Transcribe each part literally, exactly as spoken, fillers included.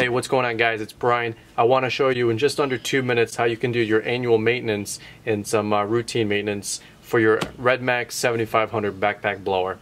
Hey, what's going on, guys? It's Brian. I want to show you in just under two minutes how you can do your annual maintenance and some uh, routine maintenance for your RedMax seventy-five hundred backpack blower.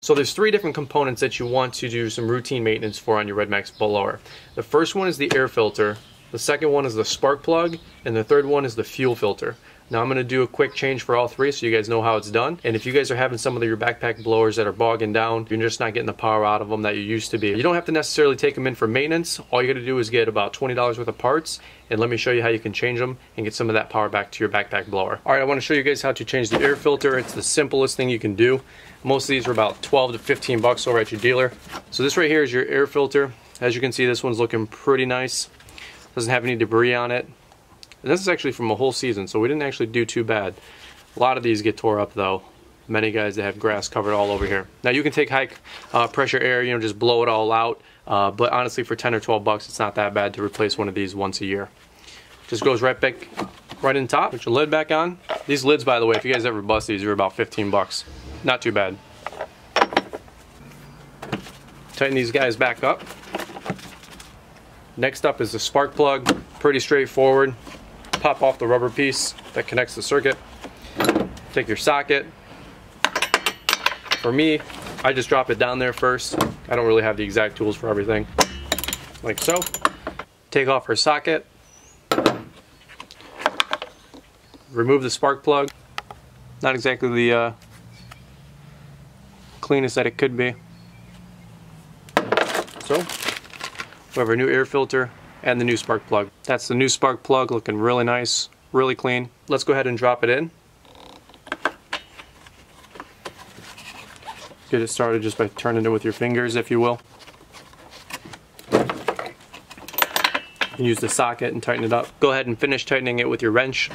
So there's three different components that you want to do some routine maintenance for on your RedMax blower. The first one is the air filter. The second one is the spark plug, and the third one is the fuel filter. Now I'm going to do a quick change for all three so you guys know how it's done. And if you guys are having some of your backpack blowers that are bogging down, you're just not getting the power out of them that you used to be, you don't have to necessarily take them in for maintenance. All you got to do is get about twenty dollars worth of parts, and let me show you how you can change them and get some of that power back to your backpack blower. All right, I want to show you guys how to change the air filter. It's the simplest thing you can do. Most of these are about twelve to fifteen bucks over at your dealer. So this right here is your air filter. As you can see, this one's looking pretty nice. Doesn't have any debris on it. And this is actually from a whole season, so we didn't actually do too bad. A lot of these get tore up though. Many guys that have grass covered all over here. Now you can take high uh, pressure air, you know, just blow it all out. Uh, but honestly, for ten or twelve bucks, it's not that bad to replace one of these once a year. Just goes right back, right in top. Put your lid back on. These lids, by the way, if you guys ever bust these, they're about fifteen bucks. Not too bad. Tighten these guys back up. Next up is the spark plug. Pretty straightforward. Pop off the rubber piece that connects the circuit. Take your socket. For me, I just drop it down there first. I don't really have the exact tools for everything. Like so. Take off her socket. Remove the spark plug. Not exactly the uh, cleanest that it could be. So, we have our new air filter and the new spark plug. That's the new spark plug, looking really nice, really clean. Let's go ahead and drop it in. Get it started just by turning it with your fingers, if you will. You can use the socket and tighten it up. Go ahead and finish tightening it with your wrench.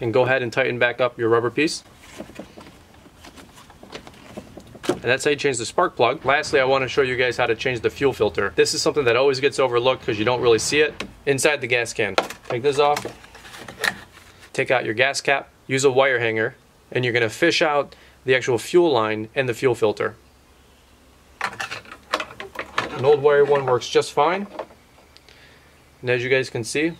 And go ahead and tighten back up your rubber piece. And that's how you change the spark plug. Lastly, I want to show you guys how to change the fuel filter. This is something that always gets overlooked because you don't really see it. Inside the gas can, take this off, take out your gas cap, use a wire hanger, and you're going to fish out the actual fuel line and the fuel filter. An old wire one works just fine. And as you guys can see,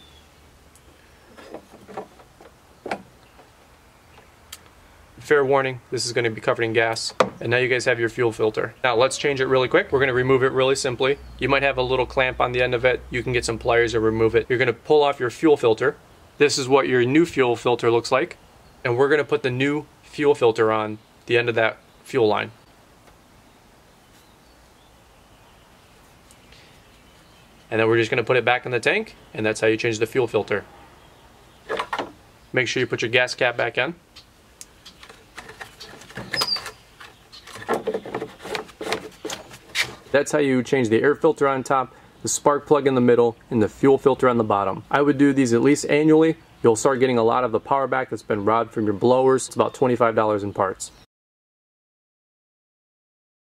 fair warning, this is going to be covered in gas. And now you guys have your fuel filter. Now let's change it really quick. We're going to remove it really simply. You might have a little clamp on the end of it. You can get some pliers and remove it. You're going to pull off your fuel filter. This is what your new fuel filter looks like. And we're going to put the new fuel filter on the end of that fuel line. And then we're just going to put it back in the tank. And that's how you change the fuel filter. Make sure you put your gas cap back in. That's how you change the air filter on top, the spark plug in the middle, and the fuel filter on the bottom. I would do these at least annually. You'll start getting a lot of the power back that's been robbed from your blowers. It's about twenty-five dollars in parts.